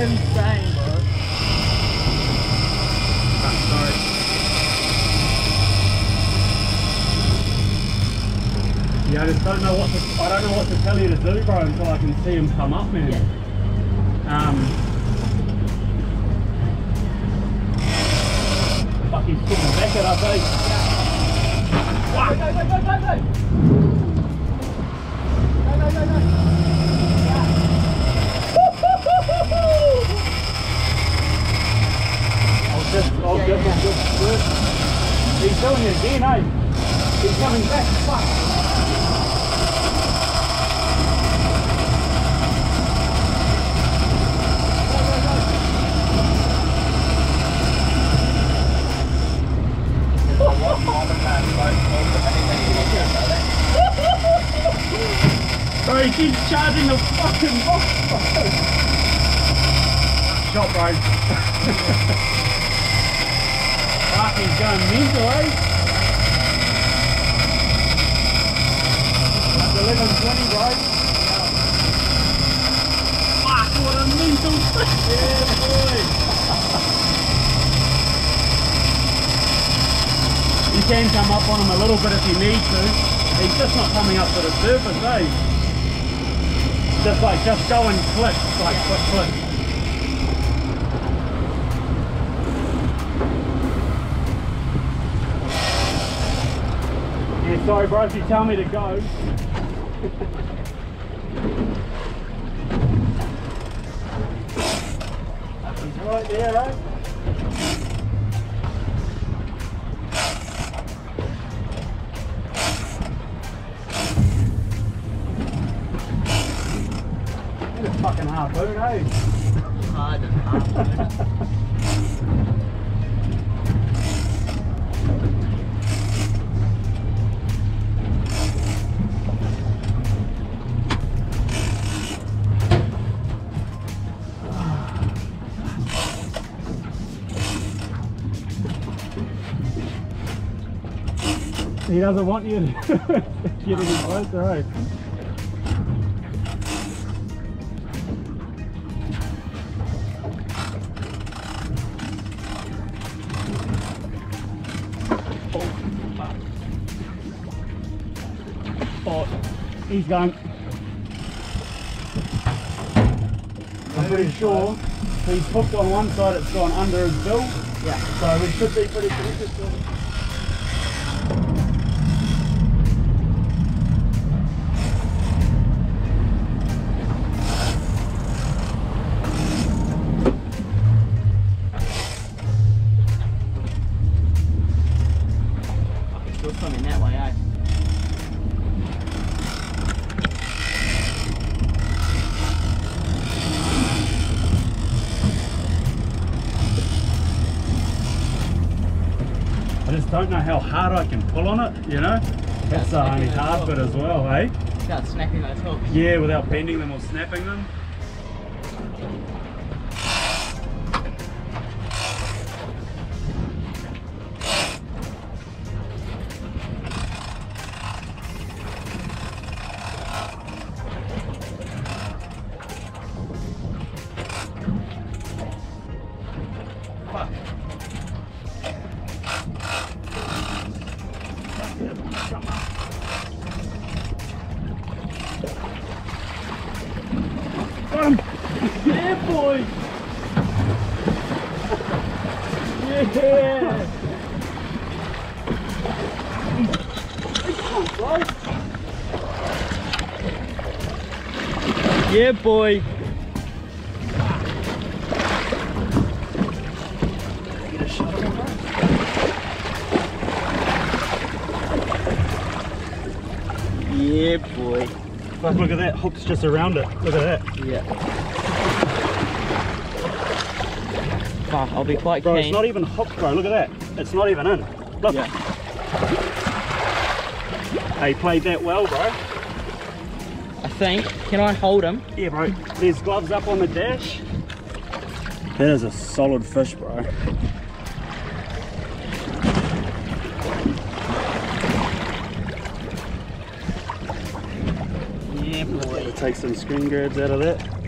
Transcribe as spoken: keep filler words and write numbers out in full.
I'm dying, bro. I'm sorry. Yeah, I just don't know what to, I don't know what to tell you to do, bro, until I can see him come up, man. Yeah. Um, fucking putting back at us, eh? Wow. Go, go, go, go, go! Go, go, go, go! Oh, yeah, good, yeah. Good, good. He's doing it again, eh? He's coming back, fuck. Bro, he keeps charging the fucking box, bro. Shot, bro. He's going mental, eh? That's eleven twenty, right? Wow. Fuck, what a mental trick! Yeah, boy! You can come up on him a little bit if you need to. He's just not coming up to the surface, eh? Just like, just go and click, like, click, click. Sorry, bro, if you tell me to go. He's right there, right? Get a fucking harpoon, eh? Hard and harpoon. He doesn't want you to get any closer, eh? Oh, oh, he's going. I'm pretty sure he's hooked on one side, it's gone under his bill. Yeah. So we should be pretty connected to it. I don't know how hard I can pull on it, you know? That's the only hard bit as well, eh? Without snapping those hooks. Yeah, without bending them or snapping them. Yeah, boy. Yeah, boy. Fuck, look at that. Hook's just around it. Look at that. Yeah. Fuck, I'll be quite keen. Bro, it's not even hooked, bro. Look at that. It's not even in. Look. Yeah. Hey, played that well, bro. Think. Can I hold him? Yeah, bro. There's gloves up on the dash. That is a solid fish, bro. Yeah, boy. Gotta take some screen grabs out of that.